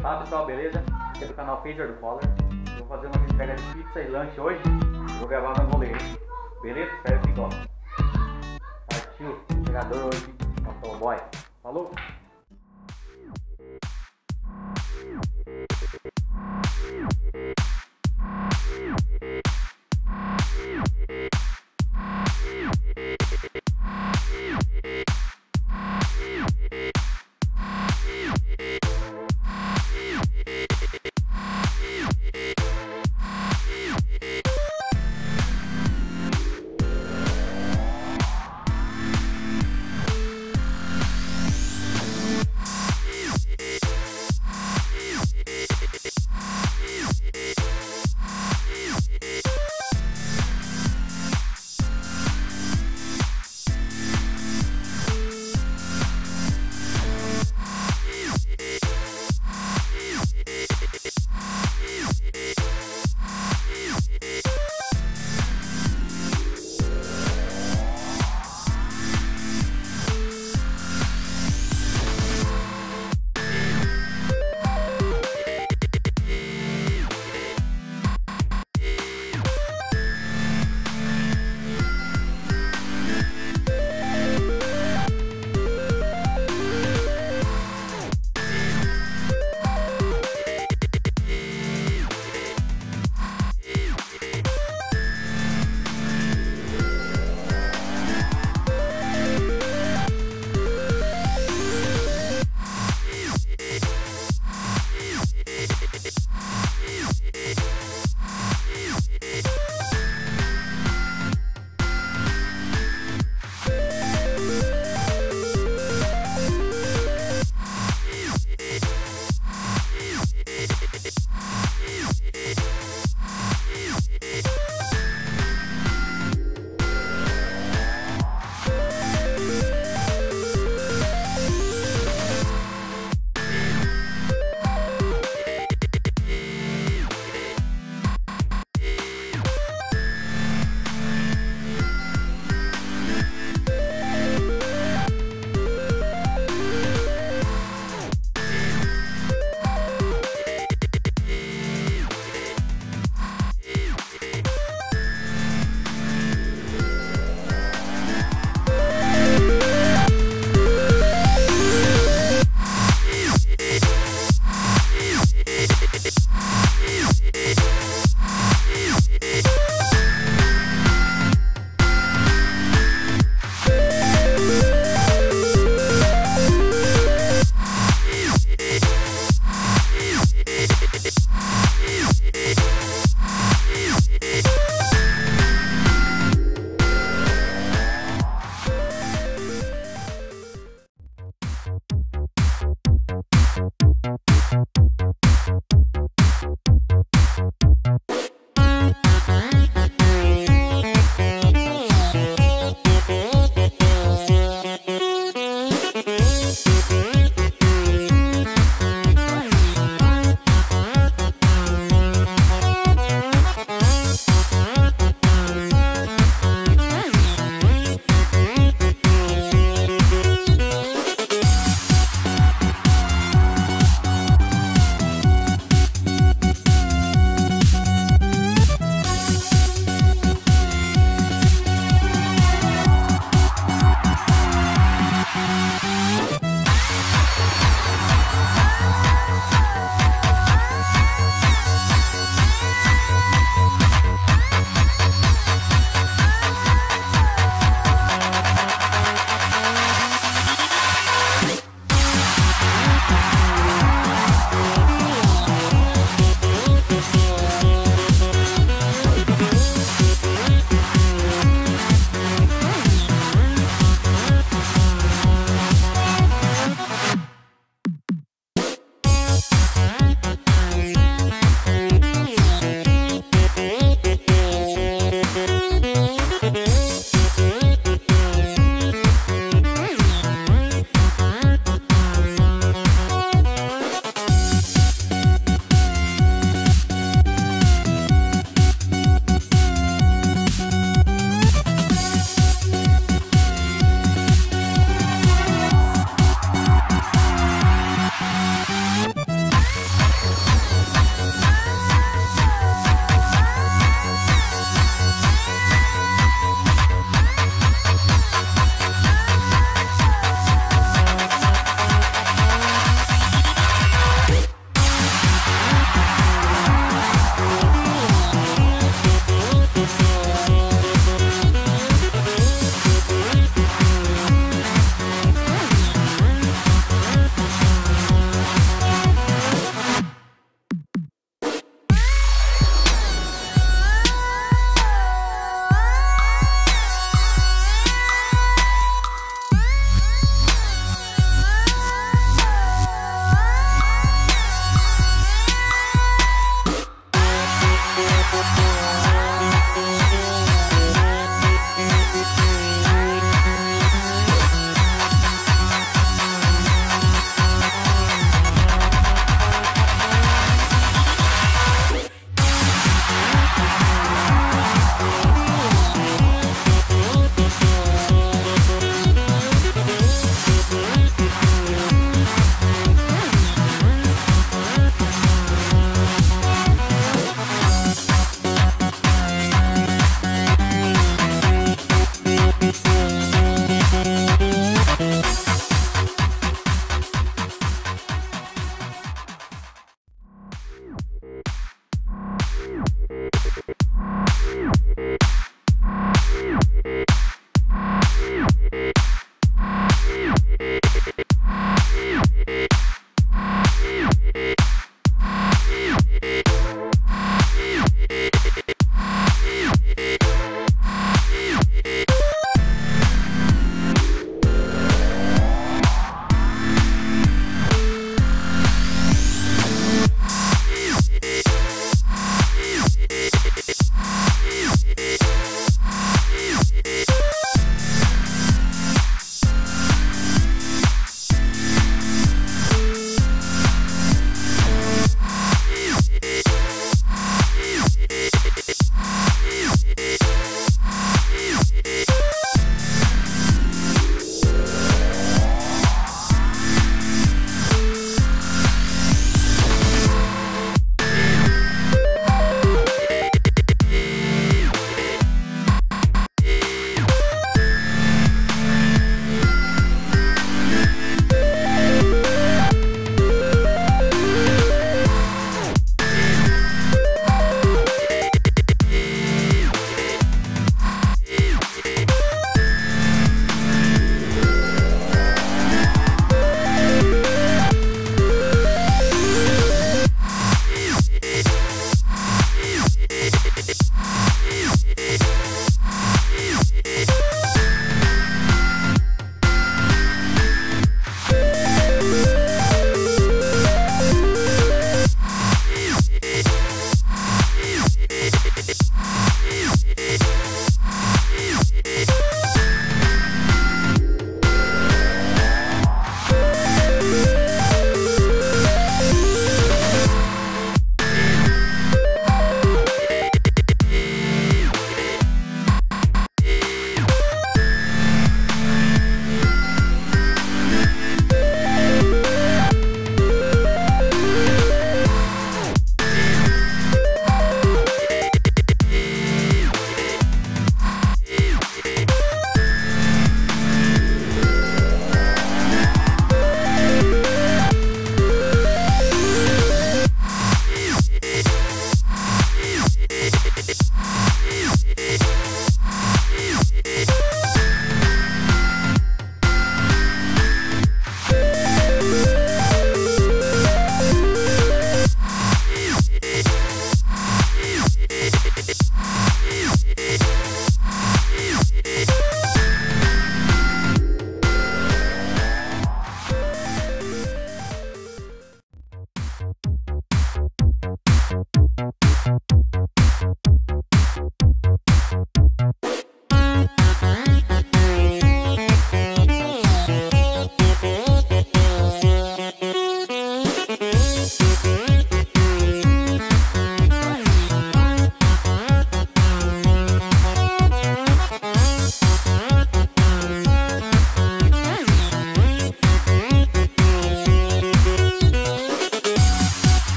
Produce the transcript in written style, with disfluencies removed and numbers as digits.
Fala pessoal, beleza? Aqui é do canal Pedro do Collar. Vou fazer uma entrega de pizza e lanche hoje. Vou gravar no goleiro. Beleza? Espero que gostem. Partiu o entregador hoje, motoboy. Falou!